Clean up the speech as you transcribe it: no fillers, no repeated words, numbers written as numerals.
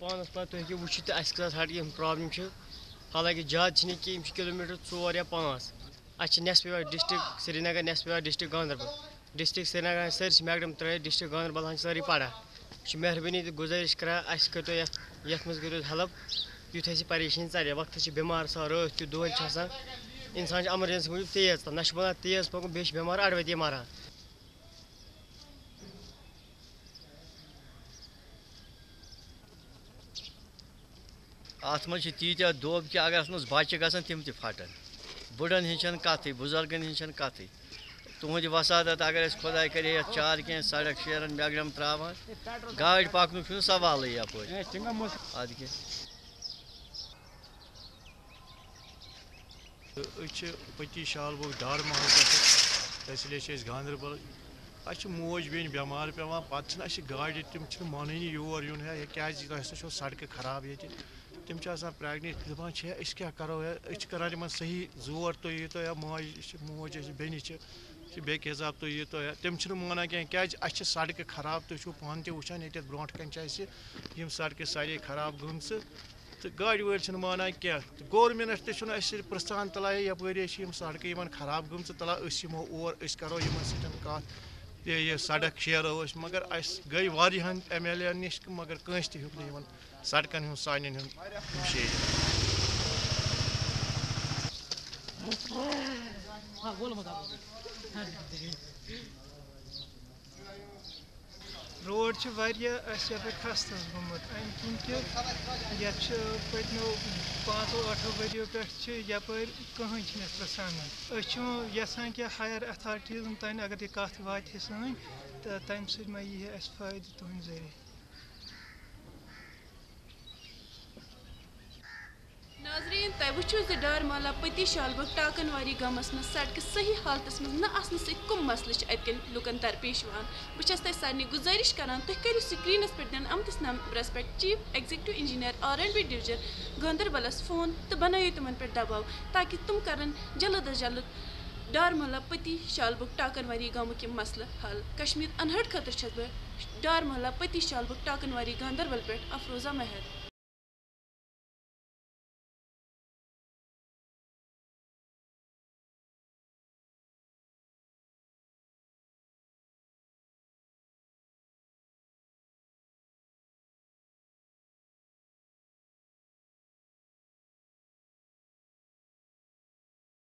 پانس پتہ تُہۍ ہیٚکِو وُچھِتھ اَسہِ کۭژاہ سڑکہِ ہِنٛز پرٛابلِم چھِ حالانٛکہِ زیادٕ چھِنہٕ کینٛہہ یِم چھِ کِلوٗمیٖٹر 4 یا 5 اَسہِ چھِ نٮ۪صف یِوان ڈِسٹِرٛک سرینگر نٮ۪صف یِوان ڈِسٹِرٛک گاندربل ڈِسٹِرٛک سرینگرَس سٲرسٕے میکڈَم ترٛٲیِتھ ڈِسٹِرٛک گاندربل ہَن سٲری پَڑان یہِ چھِ مہربٲنی تہٕ گُزٲرِش کَران اَسہِ کٔرۍتو یَتھ منٛز کٔرِو ہٮ۪لٕپ یُتھ اَسہِ یہِ پریشٲنی ژَلہِ وقتَس چھِ بٮ۪مار آسان رٲتھ تہِ دۄہلہِ چھِ آسان اِنسان چھِ ایمَرجَنسی موٗجوٗب تیز نہ چھِ بَنان تیز پَکُن بیٚیہِ چھِ بٮ۪مار اَڑوَتی مَران اَتھ منٛز چھِ تیٖتیٛاہ دۄب کہِ اگر اَتھ منٛز بَچہِ گژھن تِم تہِ پھَٹَن بٕڑَن ہِنٛز چھَنہٕ کَتھٕے بُزرگَن ہِنٛز چھَنہٕ کَتھٕے تُہُنٛد وَسادَت اگر أسۍ خۄداے کَرِ یَتھ چار کینٛہہ سڑک شیرَن میکڈَم ترٛاوان گاڑِ پَکنُک چھُنہٕ سوالٕے یَپٲرۍ اَدٕ کیٛاہ أسۍ چھِ پٔتی شالبوگ ڈار محلہٕ پٮ۪ٹھ اِس لیے چھِ أسۍ گاندربل اَسہِ چھِ موج بیٚنہِ بٮ۪مار پٮ۪وان پَتہٕ چھِنہٕ اَسہِ گاڑِ تِم چھِنہٕ مانٲنی یور یُن ہے کیٛازِ تۄہہِ ہَسا چھو سڑکہٕ خراب ییٚتہِ تِم چھِ آسان پرٛٮ۪گنِٹ دَپان چھِ ہے أسۍ کیٛاہ کَرو ہے أسۍ چھِ کَران یِمَن صحیح زور تُہۍ ییٖتو یا موج اَسہِ بیٚنہِ چھِ بیٚکہِ حِساب تُہۍ ییٖتو یا تِم چھِنہٕ مانان کینٛہہ کیٛازِ اَسہِ چھِ سڑکہٕ خراب تُہۍ چھُو پانہٕ تہِ وٕچھان ییٚتٮ۪تھ برونٛٹھ کَنہِ چھِ اَسہِ یِم سڑکہٕ سارے خراب گٔمژٕ تہٕ گاڑِ وٲلۍ چھِنہٕ مانان کینٛہہ گورمٮ۪نٛٹ تہِ چھُنہٕ اَسہِ پِرٛژھان تَلایے یَپٲرۍ چھِ یِم سڑکہٕ یِمَن خراب گٔمژٕ تَلا أسۍ یِمو اور أسۍ کَرو یِمَن سۭتۍ کَتھ یہِ سڑک شیرو أسۍ مگر اَسہِ گٔے واریاہَن ایم ایل اے یَن نِش مگر کٲنٛسہِ تہِ ہیوٚک نہٕ یِمَن سڑکَن ہُنٛد سانٮ۪ن ہُنٛد شیرِ روڈ چھِ واریاہ اَسہِ یَپٲرۍ خستَس گوٚمُت اَمہِ کِنۍ کہِ یَتھ چھِ پٔتمیو 5-8 ؤریو پٮ۪ٹھ چھِ یَپٲرۍ کٕہٕنۍ چھِنہٕ اَسہِ پرٛژھان أسۍ چھِ یَژھان کہِ ہایر اٮ۪تھارٹیٖزَن تانۍ اگر یہِ کَتھ واتہِ ہے سٲنۍ تہٕ تَمہِ سۭتۍ ما یی ہے اَسہِ فٲیدٕ تُہٕنٛدِ ذٔریعہِ ناظریٖن تۄہہِ وٕچھِو زِ ڈارمالا پٔتی شالبُگ ٹاکَن واری گامَس منٛز سڑکہِ صحیح حالتَس منٛز نہ آسنہٕ سۭتۍ کٕم مسلہٕ چھِ اَتہِ کٮ۪ن لُکَن درپیش یِوان بہٕ چھَس تۄہہِ سارنٕے گُزٲرِش کران تُہۍ کٔرِو سِکریٖنَس پٮ۪ٹھ دِنہٕ آمتِس نمبرَس پٮ۪ٹھ chief executive engineer R and B division گاندربَلَس فون تہٕ بنٲیِو تِمَن پٮ۪ٹھ دباو تاکہِ تِم کَرَن جلد از جلد ڈارمالا پٔتی شالبُگ ٹاکَن واری گامُک یِم مسلہٕ حل کشمیٖر اَنہَٹ خٲطرٕ چھَس بہٕ ڈارمالا پٔتی شالبُگ ٹاکَن واری گاندربَل پٮ۪ٹھ افروزا مہر